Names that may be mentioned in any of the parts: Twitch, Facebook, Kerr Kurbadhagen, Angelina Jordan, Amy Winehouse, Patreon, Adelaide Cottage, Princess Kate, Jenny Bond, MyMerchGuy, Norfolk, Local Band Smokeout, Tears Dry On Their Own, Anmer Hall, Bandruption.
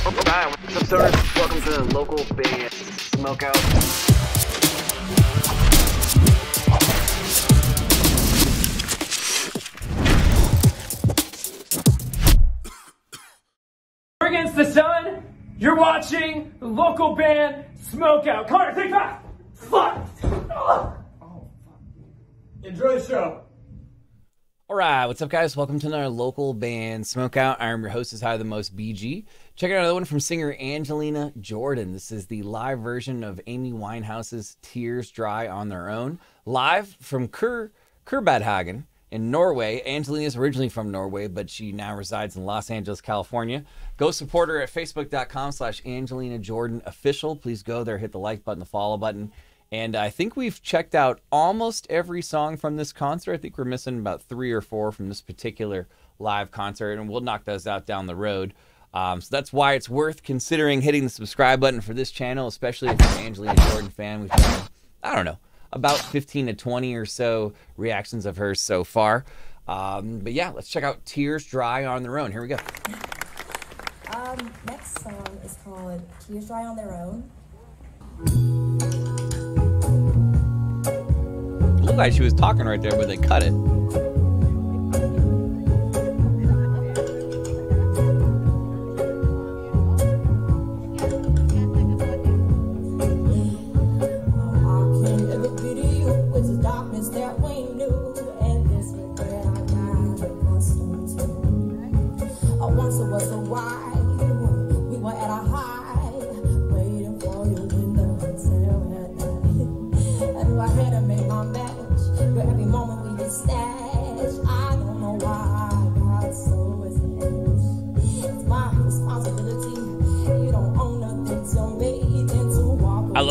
What's up, sir? Welcome to the Local Band Smokeout. We're against the sun. You're watching the Local Band Smokeout. Connor, take back! Fuck! Oh, fuck. Enjoy the show. Alright, what's up guys? Welcome to another Local Band Smokeout. I am your host, is High the Most BG. Check out another one from singer Angelina Jordan. This is the live version of Amy Winehouse's Tears Dry On Their Own. Live from Kerr Kurbadhagen in Norway. Angelina is originally from Norway, but she now resides in Los Angeles, California. Go support her at facebook.com/AngelinaJordanOfficial. Please go there, hit the like button, the follow button. And I think we've checked out almost every song from this concert. I think we're missing about 3 or 4 from this particular live concert, and we'll knock those out down the road. So that's why it's worth considering hitting the subscribe button for this channel, especially if you're an Angelina Jordan fan. We've done, I don't know, about 15 to 20 or so reactions of hers so far. But yeah, let's check out Tears Dry On Their Own. Here we go. Next song is called Tears Dry On Their Own. It looked like she was talking right there, but they cut it.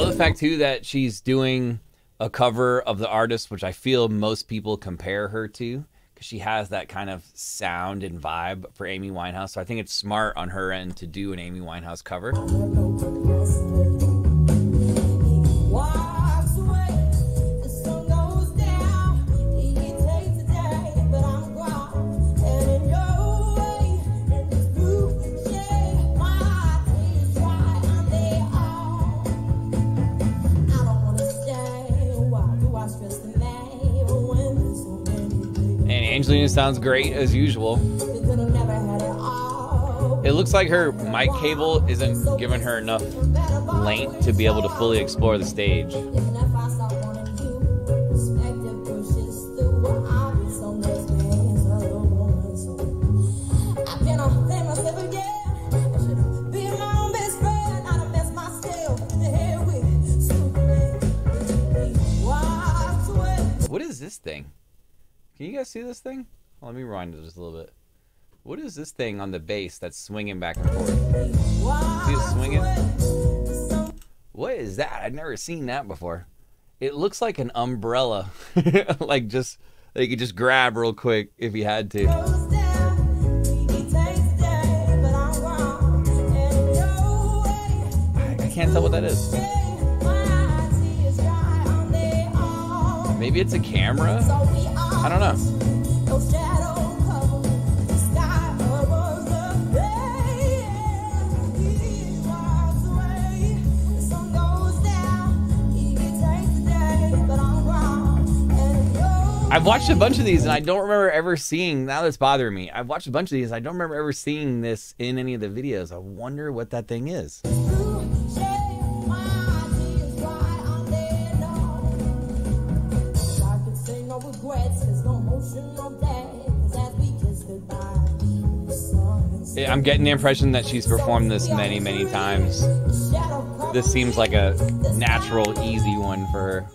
The fact too that she's doing a cover of the artist, which I feel most people compare her to, because she has that kind of sound and vibe for Amy Winehouse. So I think it's smart on her end to do an Amy Winehouse cover. Angelina sounds great as usual. It looks like her mic cable isn't giving her enough length to be able to fully explore the stage. What is this thing? Can you guys see this thing? Well, let me rewind it just a little bit. What is this thing on the bass that's swinging back and forth? See it swinging? What is that? I've never seen that before. It looks like an umbrella. Like just, that you could just grab real quick if you had to. I can't tell what that is. Maybe it's a camera? I don't know. I've watched a bunch of these and I don't remember ever seeing, now that's bothering me. I've watched a bunch of these, I don't remember ever seeing this in any of the videos. I wonder what that thing is. I'm getting the impression that she's performed this many, many times. This seems like a natural, easy one for her.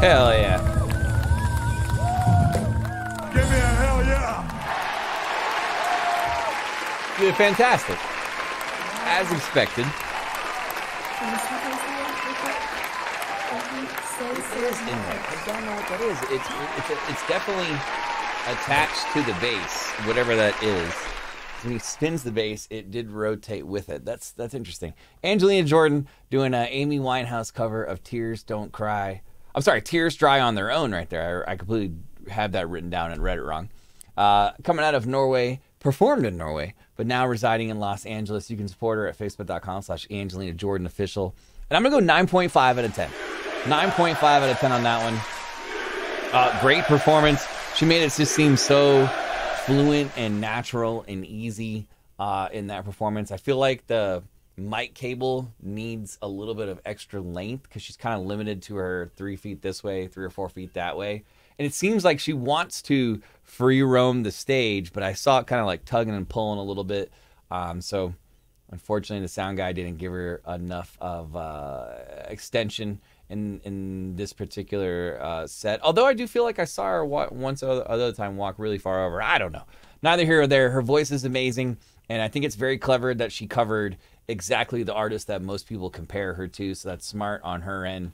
Hell yeah. Give me a hell yeah. You're fantastic. As expected. It is in there. I don't know what that is. It's definitely attached to the bass, whatever that is. When he spins the bass, it did rotate with it. That's interesting. Angelina Jordan doing an Amy Winehouse cover of Tears Don't Cry. I'm sorry, Tears Dry On Their Own right there. I completely have that written down and read it wrong. Coming out of Norway, performed in Norway, but now residing in Los Angeles. You can support her at facebook.com/AngelinaJordanOfficial. And I'm going to go 9.5 out of 10. 9.5 out of 10 on that one. Great performance. She made it just seem so fluent and natural and easy in that performance. I feel like the mic cable needs a little bit of extra length because she's kind of limited to her 3 feet this way, 3 or 4 feet that way. And it seems like she wants to free roam the stage, but I saw it kind of like tugging and pulling a little bit. So unfortunately, the sound guy didn't give her enough of extension in this particular set, although I do feel like I saw her once other time walk really far over. I don't know. Neither here or there. Her voice is amazing, and I think it's very clever that she covered exactly the artist that most people compare her to, so that's smart on her end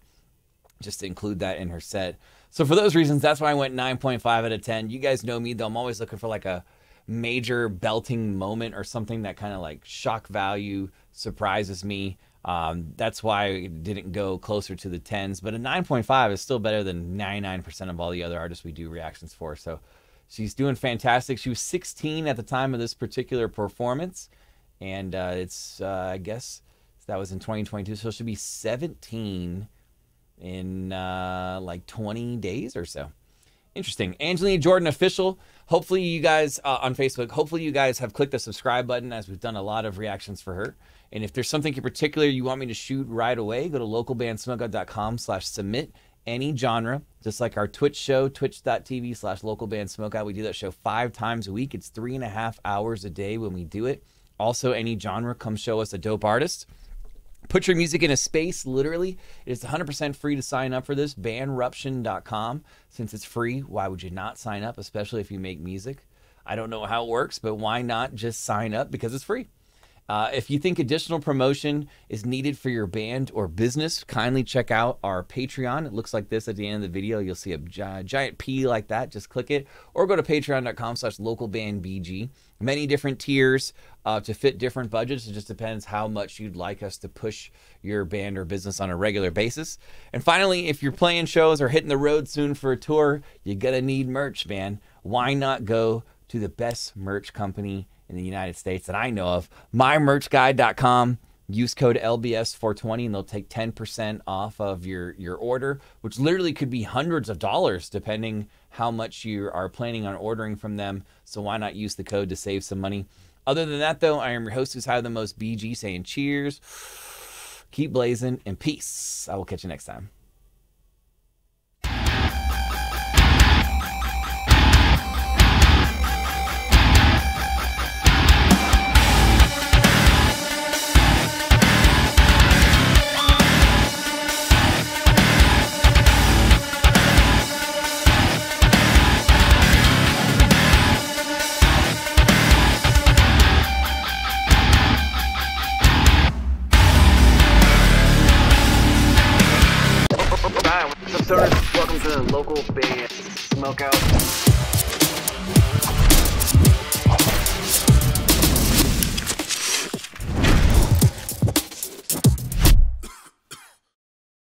just to include that in her set. So for those reasons, that's why I went 9.5 out of 10. You guys know me, though. I'm always looking for like a major belting moment or something that kind of like shock value surprises me. That's why it didn't go closer to the 10s, but a 9.5 is still better than 99% of all the other artists we do reactions for. So she's doing fantastic. She was 16 at the time of this particular performance, and it's I guess that was in 2022, so she'll be 17 in like 20 days or so. Interesting. Angelina Jordan Official. Hopefully you guys on Facebook, hopefully you guys have clicked the subscribe button, as we've done a lot of reactions for her. And if there's something in particular you want me to shoot right away, go to localbandsmokeout.com/submit any genre, just like our Twitch show, twitch.tv/localbandsmokeout. We do that show 5 times a week. It's 3.5 hours a day when we do it. Also, any genre, come show us a dope artist. Put your music in a space, literally. It's 100% free to sign up for this, bandruption.com. Since it's free, why would you not sign up, especially if you make music? I don't know how it works, but why not just sign up because it's free? If you think additional promotion is needed for your band or business, kindly check out our Patreon. It looks like this at the end of the video. You'll see a giant P like that. Just click it, or go to patreon.com/localbandbg. Many different tiers to fit different budgets. It just depends how much you'd like us to push your band or business on a regular basis. And finally, if you're playing shows or hitting the road soon for a tour, you're going to need merch, man. Why not go to the best merch company in the United States that I know of, MyMerchGuy.com. Use code LBS420 and they'll take 10% off of your order, which literally could be hundreds of dollars depending how much you are planning on ordering from them. So why not use the code to save some money? Other than that, though, I am your host who's high the most, BG, saying cheers, keep blazing, and peace. I will catch you next time. Welcome to Local Band Smokeout.